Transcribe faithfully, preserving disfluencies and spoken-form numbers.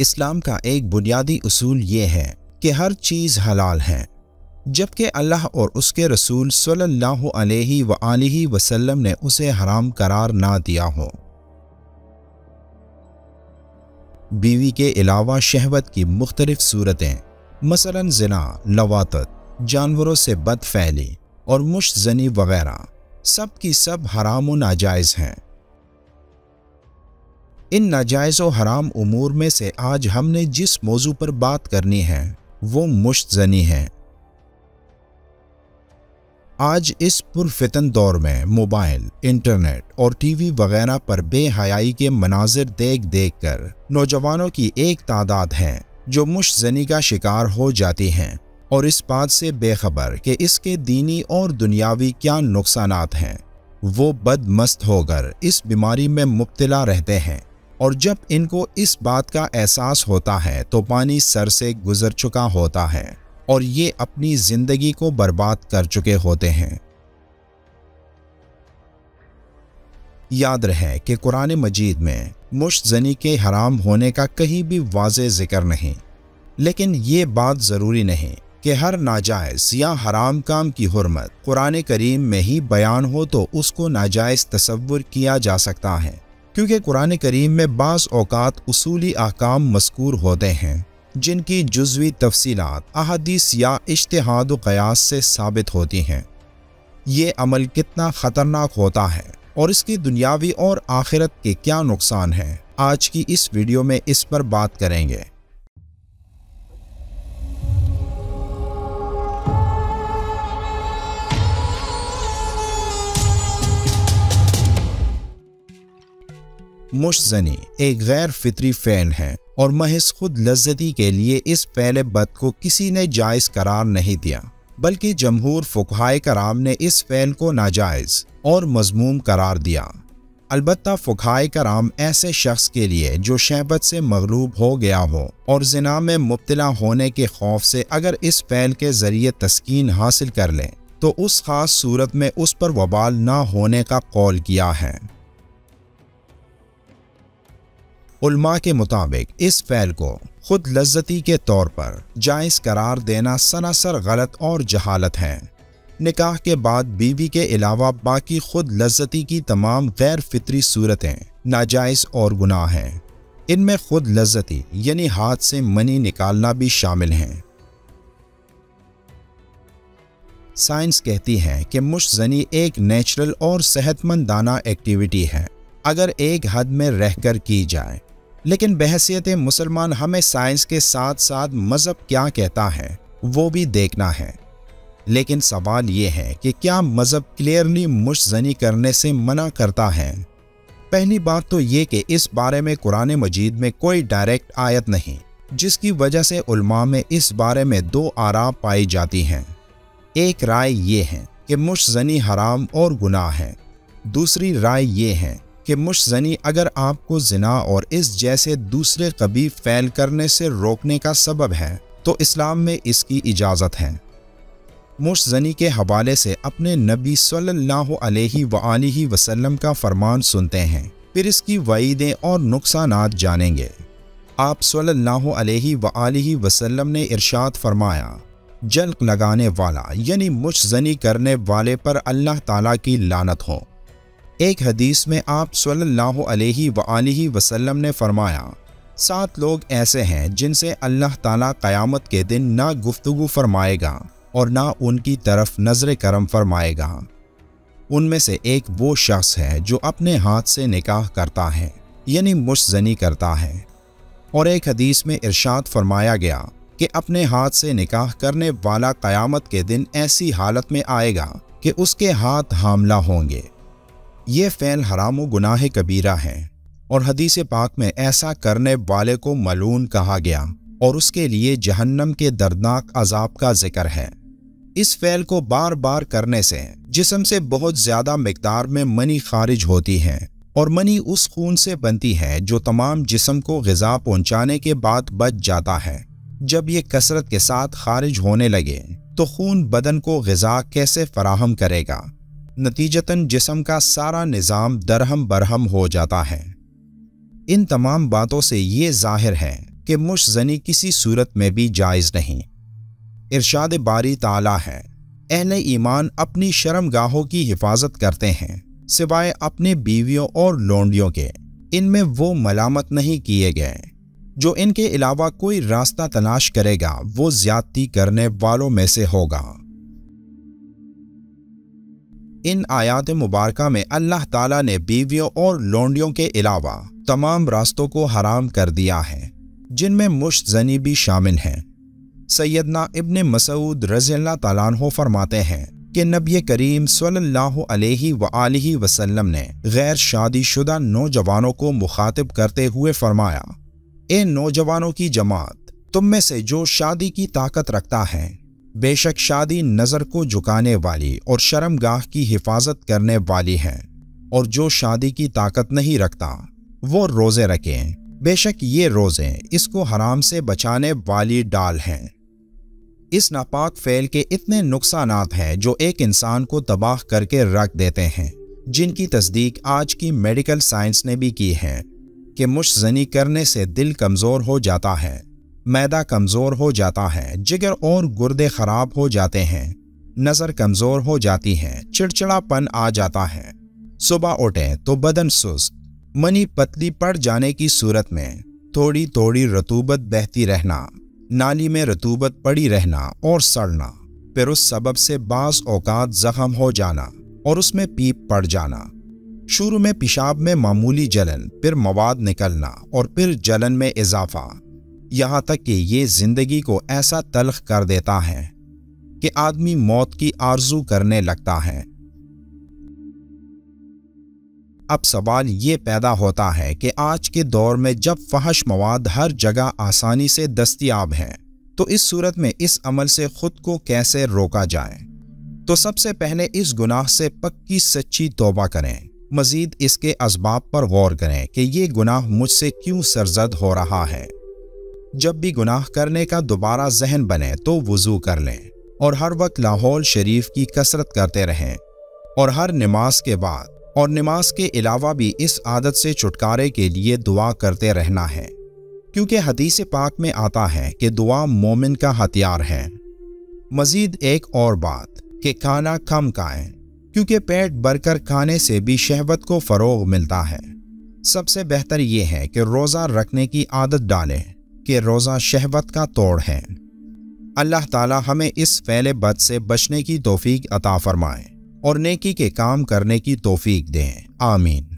इस्लाम का एक बुनियादी उसूल ये है कि हर चीज़ हलाल है, जबकि अल्लाह और उसके रसूल सल्लल्लाहु अलैहि व आलिहि वसल्लम ने उसे हराम करार ना दिया हो। बीवी के अलावा शहवत की मुख्तलिफ सूरतें मसलन ज़िना, लवातत, जानवरों से बदफैली और मुश्त ज़नी वगैरह सब की सब हराम व नाजायज़ हैं। इन नाजायज़ व हराम उमूर में से आज हमने जिस मौजू पर बात करनी है वो मुश्त ज़नी है। आज इस पुरफितन दौर में मोबाइल, इंटरनेट और टीवी वगैरह पर बेहयाई के मनाजिर देख देख कर नौजवानों की एक तादाद है जो मुश्त ज़नी का शिकार हो जाती हैं और इस बात से बेखबर कि इसके दीनी और दुनियावी क्या नुकसानात हैं। वो बदमस्त होकर इस बीमारी में मुब्तला रहते हैं और जब इनको इस बात का एहसास होता है तो पानी सर से गुजर चुका होता है और ये अपनी ज़िंदगी को बर्बाद कर चुके होते हैं। याद रहे कि कुरान मजीद में मुश्त ज़नी के हराम होने का कहीं भी वाज़े ज़िक्र नहीं, लेकिन ये बात ज़रूरी नहीं कि हर नाजायज़ या हराम काम की हुर्मत कुरान करीम में ही बयान हो तो उसको नाजायज़ तसव्वुर किया जा सकता है, क्योंकि कुरान करीम में बाज़ औक़ात उसूली अहकाम मज़कूर होते हैं जिनकी जुज़वी तफसीलात अहादीस या इज्तिहाद व क़यास से साबित होती हैं। ये अमल कितना ख़तरनाक होता है और इसकी दुनियावी और आखिरत के क्या नुकसान हैं, आज की इस वीडियो में इस पर बात करेंगे। मुश्त ज़नी एक गैर फितरी फ़ेल है और महज खुद लज्जती के लिए इस पहले बद को किसी ने जायज़ करार नहीं दिया, बल्कि जमहूर फुकहाए कराम ने इस फ़ेल को नाजायज़ और मज़मूम करार दिया। अलबत्ता फुकहाए कराम ऐसे शख्स के लिए जो शहबत से मगलूब हो गया हो और ज़िना में मुब्तला होने के खौफ से अगर इस फ़ेल के ज़रिए तस्कीन हासिल कर लें तो उस ख़ास सूरत में उस पर वबाल ना होने का कौल किया है। उल्मा के मुताबिक इस फ़ेल को खुद लज्जती के तौर पर जायज़ करार देना सरासर गलत और जहालत है। निकाह के बाद बीवी के अलावा बाकी खुद लज्जती की तमाम गैर फितरी सूरतें नाजायज़ और गुनाह हैं। इनमें खुद लज्जती यानी हाथ से मनी निकालना भी शामिल है। साइंस कहती है कि मुश्त ज़नी एक नेचुरल और सेहतमंदाना एक्टिविटी है अगर एक हद में रहकर की जाए, लेकिन बहसियत मुसलमान हमें साइंस के साथ साथ मज़हब क्या कहता है वो भी देखना है। लेकिन सवाल ये है कि क्या मज़हब क्लियरली मुश्त ज़नी करने से मना करता है? पहली बात तो ये कि इस बारे में कुरान मजीद में कोई डायरेक्ट आयत नहीं, जिसकी वजह से उलमा में इस बारे में दो आरा पाई जाती हैं। एक राय ये है कि मुश्त ज़नी हराम और गुनाह है। दूसरी राय ये है कि मुश्त ज़नी अगर आपको ज़िना और इस जैसे दूसरे कबीह फ़ैल करने से रोकने का सबब है तो इस्लाम में इसकी इजाज़त है। मुश्त ज़नी के हवाले से अपने नबी सल्लल्लाहु अलैहि व आलिहि वसल्लम का फरमान सुनते हैं, फिर इसकी वईदें और नुकसानात जानेंगे। आप सल्लल्लाहु अलैहि व आलिहि वसल्लम ने इरशाद फरमाया, जल्क लगाने वाला यानी मुश्त ज़नी करने वाले पर अल्लाह ताला की लानत हो। एक हदीस में आप सल्लल्लाहु अलैहि व आलिहि वसल्लम ने फरमाया, सात लोग ऐसे हैं जिनसे अल्लाह ताला क़यामत के दिन ना गुफ्तगू फरमाएगा और ना उनकी तरफ नज़र करम फरमाएगा। उनमें से एक वो शख्स है जो अपने हाथ से निकाह करता है यानी मुश्त ज़नी करता है। और एक हदीस में इरशाद फरमाया गया कि अपने हाथ से निकाह करने वाला क़यामत के दिन ऐसी हालत में आएगा कि उसके हाथ हामला होंगे। ये फ़ेल हराम व गुनाह कबीरा है और हदीस पाक में ऐसा करने वाले को मलून कहा गया और उसके लिए जहन्नम के दर्दनाक अजाब का जिक्र है। इस फ़ेल को बार बार करने से जिस्म से बहुत ज़्यादा मिकदार में मनी खारिज होती है और मनी उस खून से बनती है जो तमाम जिस्म को ग़िज़ा पहुँचाने के बाद बच जाता है। जब ये कसरत के साथ खारिज होने लगे तो खून बदन को ग़िज़ा कैसे फराहम करेगा? नतीजतन जिस्म का सारा निज़ाम दरहम बरहम हो जाता है। इन तमाम बातों से ये ज़ाहिर है कि मुश्त ज़नी किसी सूरत में भी जायज़ नहीं। इरशाद बारी ताला है, अहले ईमान अपनी शर्मगाहों की हिफाजत करते हैं सिवाय अपने बीवियों और लोंडियों के, इनमें वो मलामत नहीं किए गए। जो इनके अलावा कोई रास्ता तलाश करेगा वो ज्यादती करने वालों में से होगा। इन आयात मुबारक में अल्लाह ताला ने बीवियों और लोंडियों के अलावा तमाम रास्तों को हराम कर दिया है जिनमें मुश्त ज़नी भी शामिल है। सैयदना इब्न मसूद रज़ियल्लाहु तआला अन्हु फरमाते हैं कि नबी करीम सल्लल्लाहु अलैहि व आलिहि वसल्लम ने गैर शादीशुदा नौजवानों को मुखातिब करते हुए फरमाया, ए नौजवानों की जमात, तुम में से जो शादी की ताकत रखता है, बेशक शादी नज़र को झुकाने वाली और शर्मगाह की हिफाजत करने वाली है, और जो शादी की ताकत नहीं रखता वो रोज़े रखें, बेशक ये रोज़े इसको हराम से बचाने वाली डाल हैं। इस नापाक फ़ेल के इतने नुकसानात हैं जो एक इंसान को तबाह करके रख देते हैं, जिनकी तस्दीक आज की मेडिकल साइंस ने भी की है कि मुश्त ज़नी करने से दिल कमज़ोर हो जाता है, मैदा कमज़ोर हो जाता है, जिगर और गुर्दे ख़राब हो जाते हैं, नज़र कमज़ोर हो जाती है, चिड़चिड़ापन आ जाता है, सुबह उठें तो बदन सुस्त, मनी पतली पड़ जाने की सूरत में थोड़ी थोड़ी रतूबत बहती रहना, नाली में रतूबत पड़ी रहना और सड़ना, फिर उस सबब से बास औकात ज़ख़म हो जाना और उसमें पीप पड़ जाना, शुरू में पेशाब में मामूली जलन, फिर मवाद निकलना और फिर जलन में इजाफा, यहाँ तक कि ये ज़िंदगी को ऐसा तल्ख कर देता है कि आदमी मौत की आरज़ू करने लगता है। अब सवाल ये पैदा होता है कि आज के दौर में जब फहश मवाद हर जगह आसानी से दस्तियाब है, तो इस सूरत में इस अमल से ख़ुद को कैसे रोका जाए। तो सबसे पहले इस गुनाह से पक्की सच्ची तौबा करें, मज़ीद इसके असबाब पर गौर करें कि ये गुनाह मुझसे क्यों सरजद हो रहा है। जब भी गुनाह करने का दोबारा जहन बने तो वुज़ू कर लें और हर वक्त लाहौल शरीफ की कसरत करते रहें, और हर नमाज के बाद और नमाज के अलावा भी इस आदत से छुटकारे के लिए दुआ करते रहना है, क्योंकि हदीस पाक में आता है कि दुआ मोमिन का हथियार है। मज़ीद एक और बात कि खाना कम खाएं, क्योंकि पेट भरकर खाने से भी शहवत को फ़रोग़ मिलता है। सबसे बेहतर ये है कि रोज़ा रखने की आदत डालें कि रोज़ा शहवत का तोड़ है। अल्लाह ताला हमें इस फैले बद से बचने की तौफीक अता फरमाए और नेकी के काम करने की तौफीक दें। आमीन।